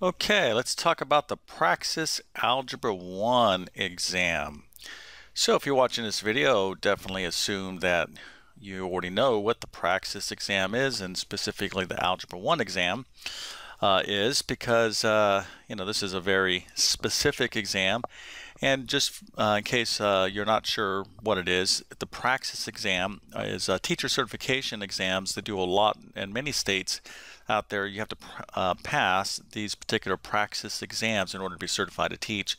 Okay, let's talk about the Praxis Algebra 1 exam. So if you're watching this video, definitely assume that you already know what the Praxis exam is, and specifically the Algebra 1 exam is, because you know, this is a very specific exam. And just in case you're not sure what it is, the Praxis exam is teacher certification exams that do a lot in many states out there. You have to pass these particular Praxis exams in order to be certified to teach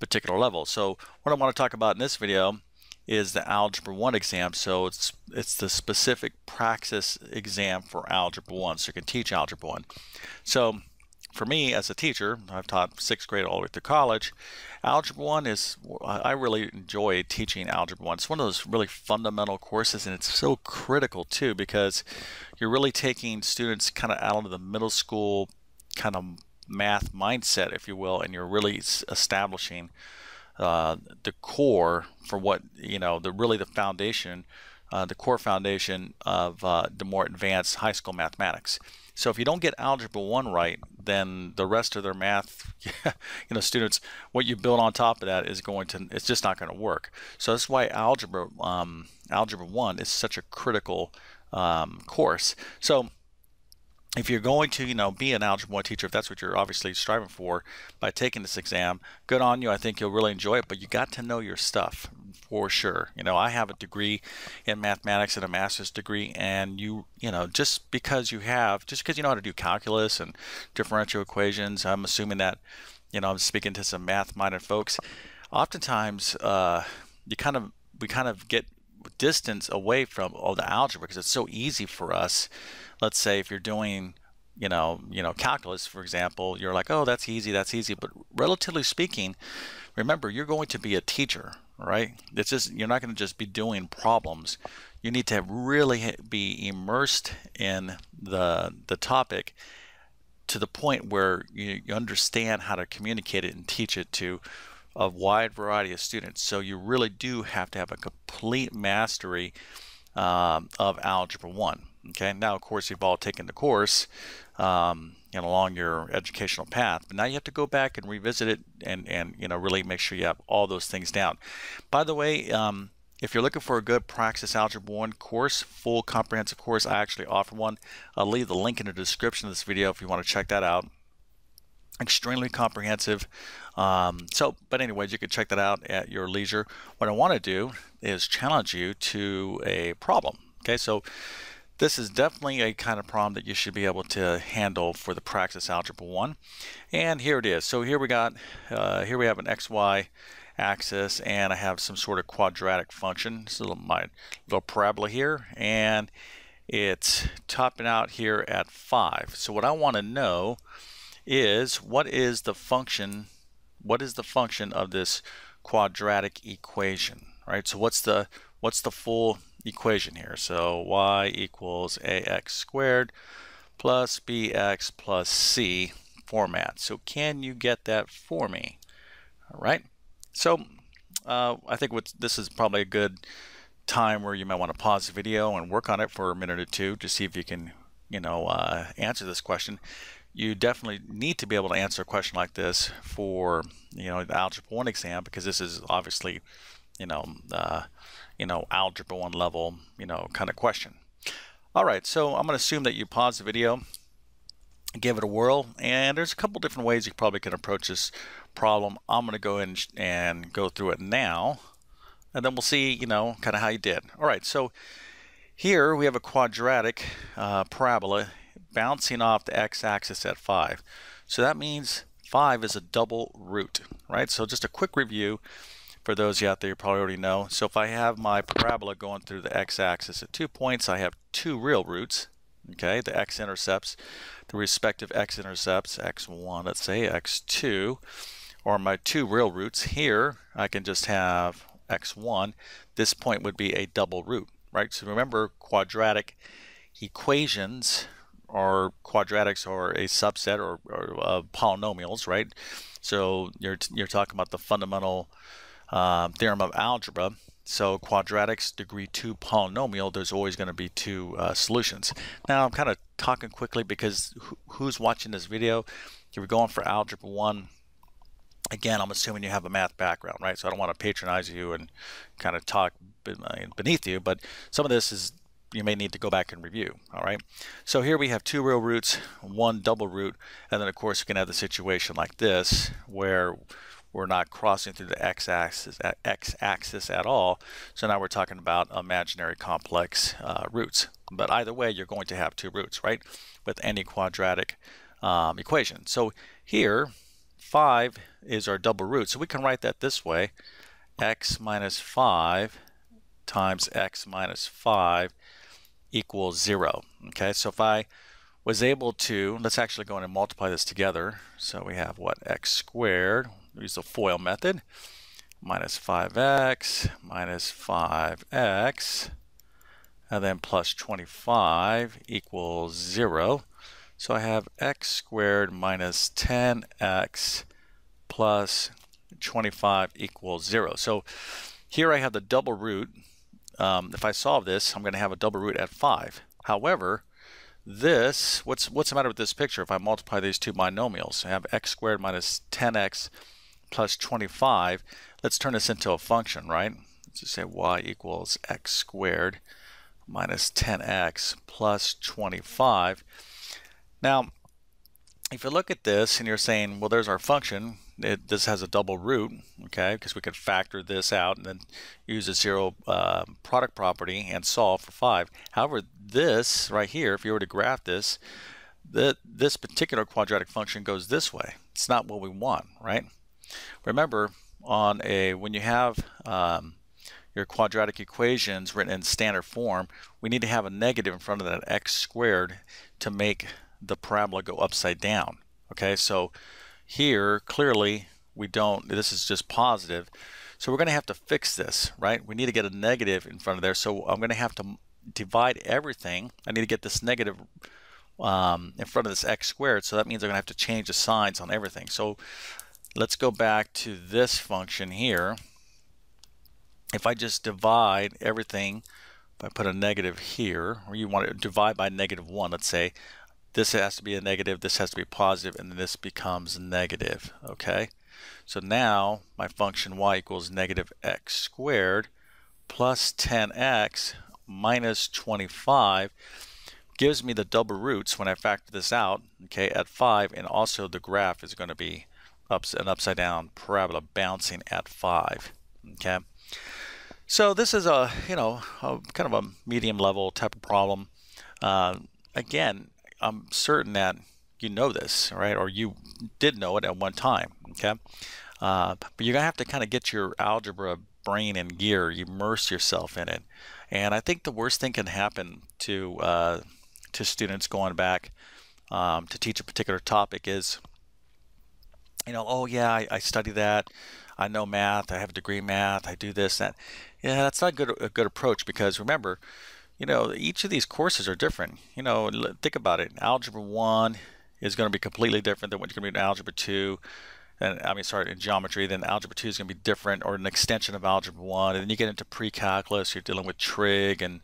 particular levels. So what I want to talk about in this video is the Algebra 1 exam. So it's the specific Praxis exam for Algebra 1, so you can teach Algebra 1. So for me as a teacher, I've taught 6th grade all the way through college. Algebra 1 is, I really enjoy teaching Algebra 1. It's one of those really fundamental courses, and it's so critical too, because you're really taking students kind of out of the middle school kind of math mindset, if you will, and you're really establishing the core for what, you know, really the foundation, the core foundation of the more advanced high school mathematics. So if you don't get Algebra 1 right, then the rest of their math, students, what you build on top of that is going to, it's just not going to work. So that's why Algebra, Algebra 1 is such a critical course. So if you're going to, be an Algebra 1 teacher, if that's what you're obviously striving for by taking this exam, good on you. I think you'll really enjoy it, but you got to know your stuff for sure. I have a degree in mathematics and a master's degree, and just because you know how to do calculus and differential equations, I'm assuming that, I'm speaking to some math-minded folks. Oftentimes, we kind of get distance away from all the algebra because it's so easy for us. Let's say if you're doing calculus, for example, you're like, oh, that's easy, but relatively speaking, remember, you're going to be a teacher, right? It's just, you're not going to just be doing problems. You need to really be immersed in the topic to the point where you understand how to communicate it and teach it to a wide variety of students. So you really do have to have a complete mastery of Algebra 1. Okay, now of course you've all taken the course and along your educational path, but now you have to go back and revisit it and really make sure you have all those things down. By the way, if you're looking for a good Praxis Algebra 1 course, full comprehensive course, I actually offer one. I'll leave the link in the description of this video if you want to check that out. Extremely comprehensive. But anyways, you can check that out at your leisure. What I want to do is challenge you to a problem. Okay, so this is definitely a kind of problem that you should be able to handle for the Praxis Algebra 1. And here it is. So here we got, here we have an XY axis, and I have some sort of quadratic function. This is my little parabola here, and it's topping out here at 5. So what I want to know is what is the function of this quadratic equation, right? So what's the full equation here? So y equals ax squared plus bx plus c format. So can you get that for me? All right, so I think this is probably a good time where you might want to pause the video and work on it for a minute or two to see if you can answer this question. You definitely need to be able to answer a question like this for the Algebra 1 exam, because this is obviously Algebra 1 level kind of question. All right, so I'm going to assume that you pause the video, give it a whirl, and there's a couple different ways you probably can approach this problem. I'm going to go in and go through it now, and then we'll see kind of how you did. All right, so here we have a quadratic parabola bouncing off the x-axis at 5. So that means 5 is a double root, right? So just a quick review for those of you out there, you probably already know. So if I have my parabola going through the x-axis at 2 points, I have 2 real roots, okay? The x-intercepts, the respective x-intercepts, x1, let's say x2, or my 2 real roots. Here, I can just have x1. This point would be a double root, right? So remember, quadratic equations, or quadratics are a subset or polynomials, right? So you're talking about the fundamental theorem of algebra, So quadratics, degree 2 polynomial, there's always going to be two solutions. Now I'm kind of talking quickly because who's watching this video? If you're going for Algebra 1, again, I'm assuming you have a math background, right? So I don't want to patronize you and kind of talk beneath you, but some of this is you may need to go back and review, all right? So here we have two real roots, one double root, and then of course you can have the situation like this where we're not crossing through the x-axis at all. So now we're talking about imaginary complex roots. But either way, you're going to have two roots, right? With any quadratic equation. So here, 5 is our double root. So we can write that this way. X minus 5 times x minus 5 equals 0. Okay, so if I was able to, let's actually go in and multiply this together. So we have what, x squared. Use the FOIL method, minus 5x, and then plus 25 equals 0. So I have x squared minus 10x plus 25 equals 0. So here I have the double root. If I solve this, I'm going to have a double root at 5. However, this, what's the matter with this picture? If I multiply these two binomials, I have x squared minus 10x plus 25, let's turn this into a function, right? Let's just say y equals x squared minus 10x plus 25. Now, if you look at this and you're saying, well, there's our function, this has a double root, okay, because we could factor this out and then use a zero product property and solve for 5. However, this right here, if you were to graph this, this particular quadratic function goes this way. It's not what we want, right? Remember, when you have your quadratic equations written in standard form, we need to have a negative in front of that x squared to make the parabola go upside down. Okay, so here clearly we don't, this is just positive, so we're going to have to fix this, right? We need to get a negative in front of there, so I'm going to have to divide everything. I need to get this negative in front of this x squared, so that means I'm going to have to change the signs on everything. So let's go back to this function here. If I just divide everything, if I put a negative here, or you want to divide by -1, let's say, this has to be a negative, this has to be positive, and then this becomes negative, okay? So now my function y equals negative x squared plus 10x minus 25 gives me the double roots when I factor this out, okay, at 5, and also the graph is going to be an upside down parabola bouncing at 5. Okay, so this is a, you know, a kind of a medium level type of problem. Again, I'm certain that you know this, right? Or you did know it at one time. Okay, but you're gonna have to kind of get your algebra brain in gear, immerse yourself in it. And I think the worst thing can happen to students going back to teach a particular topic is, you know, oh yeah, I study that, I know math, I have a degree in math, I do this, that. Yeah, that's not a good approach, because remember, you know, each of these courses are different. You know, think about it. Algebra 1 is going to be completely different than what you're going to be in Algebra 2. And I mean, sorry, in geometry, then Algebra 2 is going to be different, or an extension of Algebra 1. And then you get into pre-calculus, you're dealing with trig and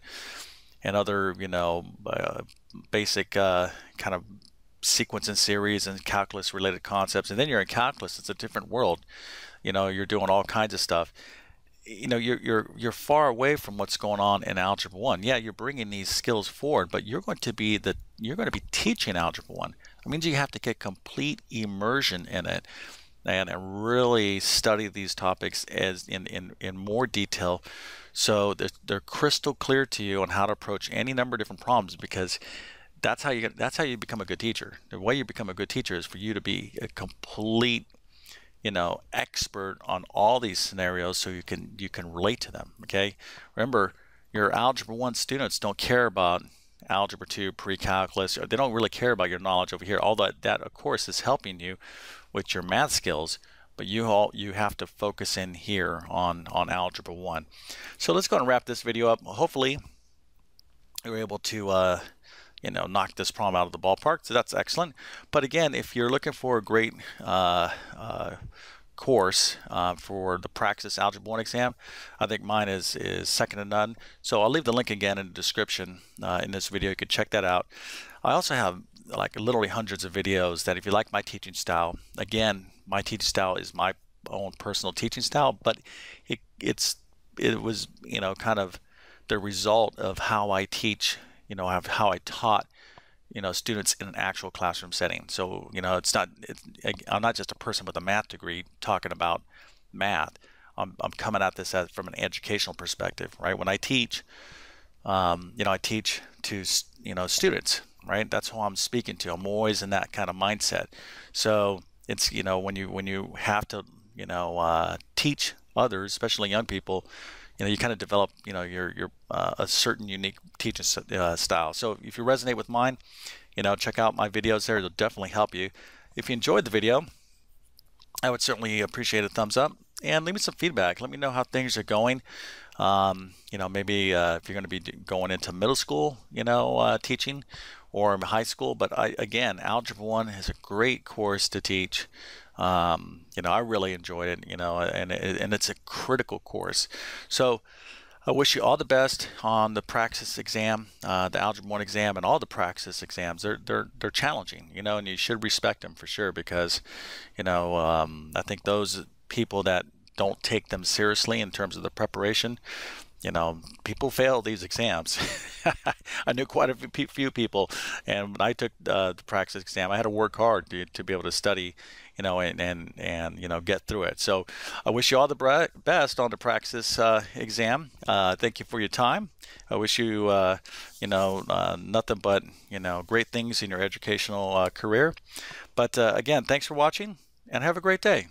other, you know, basic kind of sequence and series and calculus related concepts. And then you're in calculus, it's a different world. You know, you're doing all kinds of stuff. You know, you're far away from what's going on in Algebra 1. Yeah, you're bringing these skills forward, but you're going to be teaching Algebra 1. That means you have to get complete immersion in it and really study these topics as in more detail, so that they're crystal clear to you on how to approach any number of different problems, because that's how you become a good teacher. The way you become a good teacher is for you to be a complete, you know, expert on all these scenarios, so you can relate to them. Okay, remember, your Algebra 1 students don't care about Algebra 2, pre-calculus. They don't really care about your knowledge over here. All that of course is helping you with your math skills, but you have to focus in here on Algebra 1. So let's go and wrap this video up. Hopefully you're able to you know, knock this problem out of the ballpark. So that's excellent. But again, if you're looking for a great course for the Praxis Algebra 1 exam. I think mine is second to none. So I'll leave the link again in the description in this video. You can check that out. I also have like literally hundreds of videos that if you like my teaching style, again, my teaching style is my own personal teaching style, but it was, you know, kind of the result of how I teach, you know, how I taught, you know, students in an actual classroom setting. So, you know, I'm not just a person with a math degree talking about math. I'm coming at this from an educational perspective, right? When I teach, you know, I teach to, you know, students, right? That's who I'm speaking to. I'm always in that kind of mindset. So it's, you know, when you have to, you know, teach others, especially young people, you know, you kind of develop, you know, your a certain unique teaching style. So if you resonate with mine, you know, check out my videos there. It'll definitely help you. If you enjoyed the video, I would certainly appreciate a thumbs up and leave me some feedback. Let me know how things are going. You know, maybe if you're going to be going into middle school, you know, teaching, or high school. But again, Algebra 1 is a great course to teach. You know, I really enjoyed it, you know, and it's a critical course. So I wish you all the best on the Praxis exam, the Algebra 1 exam, and all the Praxis exams. They're challenging, you know, and you should respect them for sure, because, you know, I think those people that don't take them seriously in terms of the preparation, you know, people fail these exams. I knew quite a few people, and when I took the Praxis exam, I had to work hard to be able to study, you know, and you know, get through it. So I wish you all the best on the Praxis exam. Thank you for your time. I wish you, you know, nothing but, you know, great things in your educational career. But again, thanks for watching, and have a great day.